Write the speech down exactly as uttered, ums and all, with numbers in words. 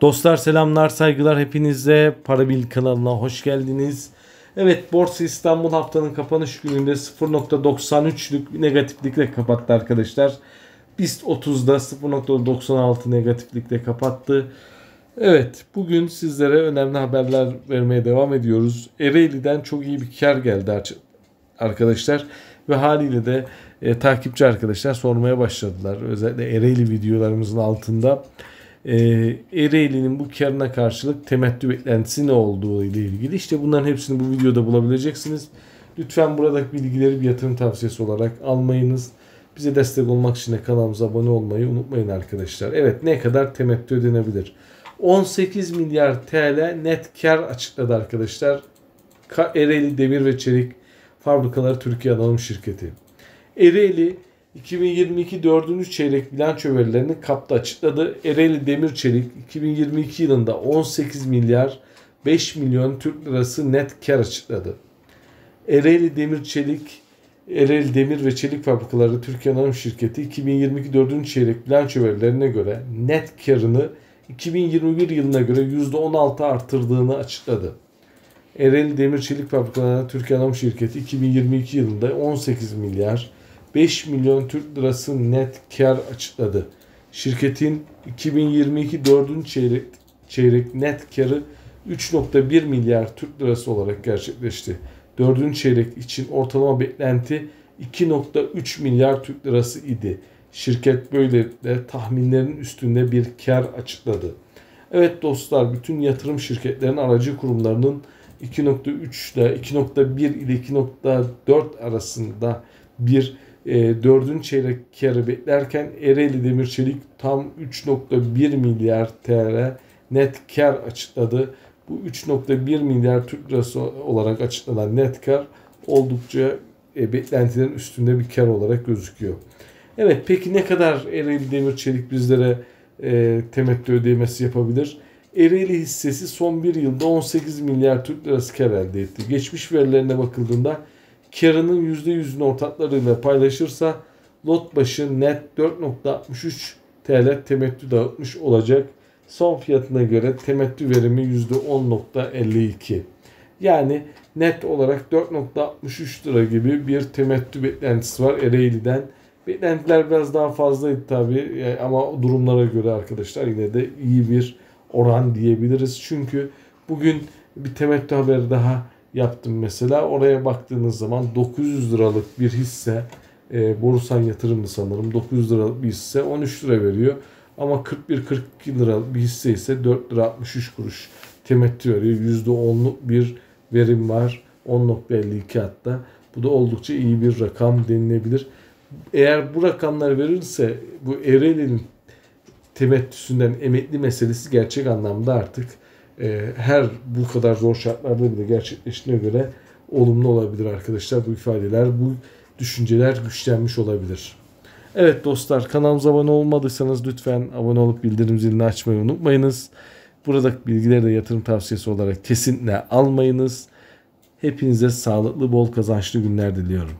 Dostlar selamlar, saygılar hepinize. Parabil kanalına hoş geldiniz. Evet, Borsa İstanbul haftanın kapanış gününde sıfır nokta doksan üçlük negatiflikle kapattı arkadaşlar. Bist otuzda sıfır nokta doksan altı negatiflikle kapattı. Evet, bugün sizlere önemli haberler vermeye devam ediyoruz. Ereğli'den çok iyi bir kar geldi arkadaşlar. Ve haliyle de e, takipçi arkadaşlar sormaya başladılar. Özellikle Ereğli videolarımızın altında. E, Ereğli'nin bu karına karşılık temettü beklentisi ne olduğu ile ilgili. İşte bunların hepsini bu videoda bulabileceksiniz. Lütfen buradaki bilgileri bir yatırım tavsiyesi olarak almayınız. Bize destek olmak için de kanalımıza abone olmayı unutmayın arkadaşlar. Evet, ne kadar temettü ödenebilir? on sekiz milyar T L net kar açıkladı arkadaşlar. Ereğli Demir ve Çelik Fabrikaları Türkiye Anonim Şirketi. Ereğli iki bin yirmi iki dördüncü çeyrek bilanço verilerini kapta açıkladı. Ereğli Demir Çelik iki bin yirmi iki yılında on sekiz milyar beş milyon Türk lirası net kar açıkladı. Ereğli Demir Çelik Ereğli Demir ve Çelik Fabrikaları Türkiye Anonim Şirketi iki bin yirmi iki dördüncü çeyrek bilanço verilerine göre net karını iki bin yirmi bir yılına göre yüzde on altı artırdığını açıkladı. Ereğli Demir Çelik Fabrikaları Türkiye Anonim Şirketi iki bin yirmi iki yılında on sekiz milyar beş milyon Türk lirası net kar açıkladı. Şirketin iki bin yirmi iki dördüncü çeyrek, çeyrek net karı üç nokta bir milyar Türk lirası olarak gerçekleşti. dördüncü çeyrek için ortalama beklenti iki nokta üç milyar Türk lirası idi. Şirket böylelikle tahminlerin üstünde bir kar açıkladı. Evet dostlar, bütün yatırım şirketlerinin aracı kurumlarının iki nokta üç ile iki nokta bir ile iki nokta dört arasında bir e, dördüncü çeyrek karı beklerken Ereğli Demir Çelik tam üç nokta bir milyar T L net kar açıkladı. Bu üç nokta bir milyar Türk lirası olarak açıklanan net kar oldukça e, beklentilerin üstünde bir kar olarak gözüküyor. Evet, peki ne kadar Ereğli Demir Çelik bizlere e, temettü ödemesi yapabilir? Ereğli hissesi son bir yılda on sekiz milyar Türk lirası kar elde etti. Geçmiş verilerine bakıldığında karının yüzde yüz'ünü ortaklarıyla paylaşırsa lot başı net dört nokta altmış üç T L temettü dağıtmış olacak. Son fiyatına göre temettü verimi yüzde on nokta elli iki. Yani net olarak dört nokta altmış üç lira gibi bir temettü beklentisi var Ereğli'den. Beklentiler biraz daha fazlaydı tabi ama durumlara göre arkadaşlar yine de iyi bir oran diyebiliriz. Çünkü bugün bir temettü haberi daha yaptım mesela. Oraya baktığınız zaman dokuz yüz liralık bir hisse, e, Borusan yatırımlı sanırım, dokuz yüz liralık bir hisse on üç lira veriyor. Ama kırk bir kırk iki liralık bir hisse ise dört lira altmış üç kuruş temettü veriyor. yüzde on'luk bir verim var. on nokta elli iki hatta. Bu da oldukça iyi bir rakam denilebilir. Eğer bu rakamlar verirse bu Ereğli'nin temettüsünden emekli meselesi gerçek anlamda artık e, her bu kadar zor şartlarda bile gerçekleştiğine göre olumlu olabilir arkadaşlar. Bu ifadeler, bu düşünceler güçlenmiş olabilir. Evet dostlar, kanalımıza abone olmadıysanız lütfen abone olup bildirim zilini açmayı unutmayınız. Buradaki bilgileri de yatırım tavsiyesi olarak kesinlikle almayınız. Hepinize sağlıklı, bol kazançlı günler diliyorum.